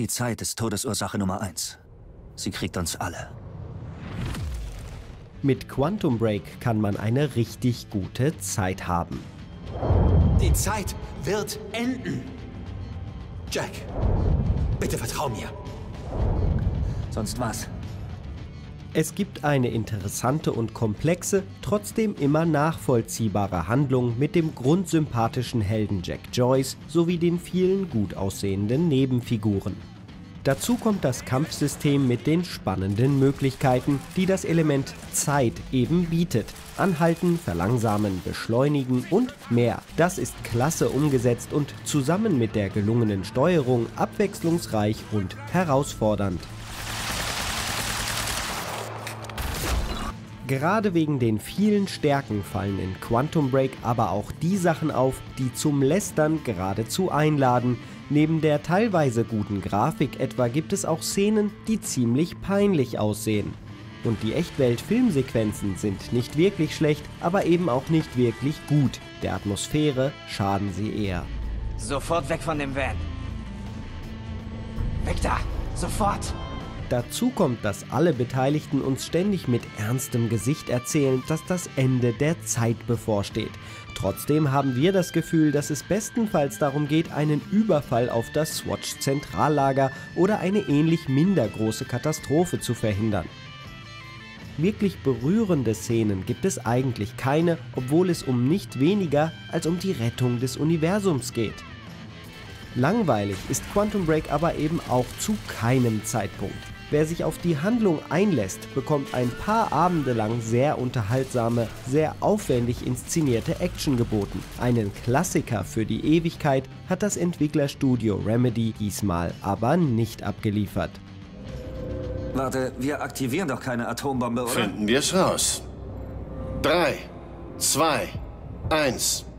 Die Zeit ist Todesursache Nummer 1. Sie kriegt uns alle. Mit Quantum Break kann man eine richtig gute Zeit haben. Die Zeit wird enden. Jack, bitte vertrau mir. Sonst was? Es gibt eine interessante und komplexe, trotzdem immer nachvollziehbare Handlung mit dem grundsympathischen Helden Jack Joyce sowie den vielen gut aussehenden Nebenfiguren. Dazu kommt das Kampfsystem mit den spannenden Möglichkeiten, die das Element Zeit eben bietet. Anhalten, verlangsamen, beschleunigen und mehr. Das ist klasse umgesetzt und zusammen mit der gelungenen Steuerung abwechslungsreich und herausfordernd. Gerade wegen den vielen Stärken fallen in Quantum Break aber auch die Sachen auf, die zum Lästern geradezu einladen. Neben der teilweise guten Grafik etwa gibt es auch Szenen, die ziemlich peinlich aussehen. Und die Echtwelt-Filmsequenzen sind nicht wirklich schlecht, aber eben auch nicht wirklich gut. Der Atmosphäre schaden sie eher. Sofort weg von dem Van! Weg da! Sofort! Dazu kommt, dass alle Beteiligten uns ständig mit ernstem Gesicht erzählen, dass das Ende der Zeit bevorsteht. Trotzdem haben wir das Gefühl, dass es bestenfalls darum geht, einen Überfall auf das Swatch-Zentrallager oder eine ähnlich minder große Katastrophe zu verhindern. Wirklich berührende Szenen gibt es eigentlich keine, obwohl es um nicht weniger als um die Rettung des Universums geht. Langweilig ist Quantum Break aber eben auch zu keinem Zeitpunkt. Wer sich auf die Handlung einlässt, bekommt ein paar Abende lang sehr unterhaltsame, sehr aufwendig inszenierte Action geboten. Einen Klassiker für die Ewigkeit hat das Entwicklerstudio Remedy diesmal aber nicht abgeliefert. Warte, wir aktivieren doch keine Atombombe, oder? Finden wir es raus. 3, 2, 1...